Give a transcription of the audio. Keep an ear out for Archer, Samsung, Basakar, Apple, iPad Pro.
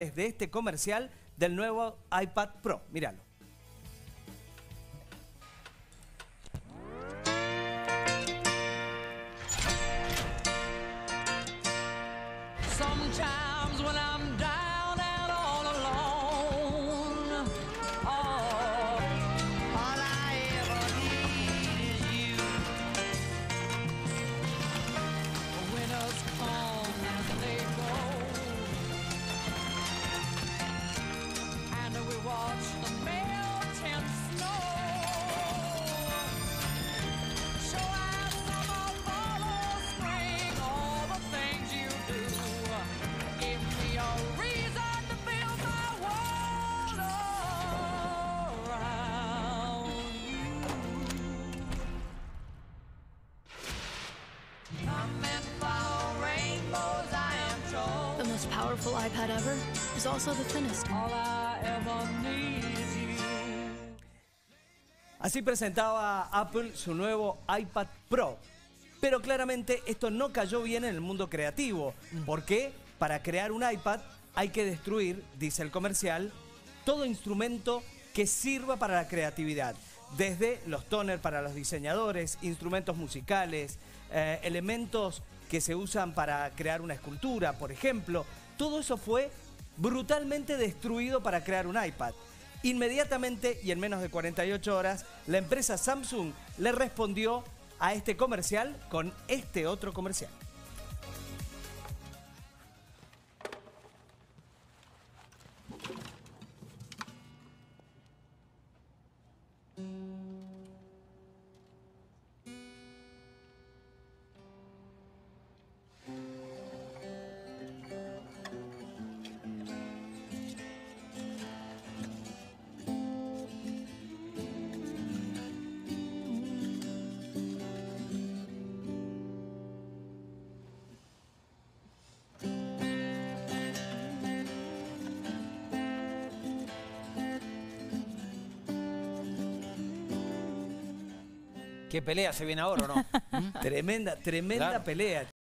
de este comercial del nuevo iPad Pro. Míralo. Sometimes when I'm down and all alone, all I ever need is you. Winter's come and they go, and we watch the melting snow. So I summer, follow spring, all the things you do. Give me a reason to build my world around you. I'm meant for rainbows, I am told. The most powerful iPad ever is also the thinnest. All I ever need is you. Así presentaba Apple su nuevo iPad Pro. Pero claramente esto no cayó bien en el mundo creativo. ¿Por qué? Para crear un iPad hay que destruir, dice el comercial, todo instrumento que sirva para la creatividad. Desde los toners para los diseñadores, instrumentos musicales, elementos que se usan para crear una escultura, por ejemplo. Todo eso fue brutalmente destruido para crear un iPad. Inmediatamente y en menos de 48 horas, la empresa Samsung le respondió a este comercial con este otro comercial. ¿Qué pelea se viene ahora o no? Tremenda, tremenda pelea.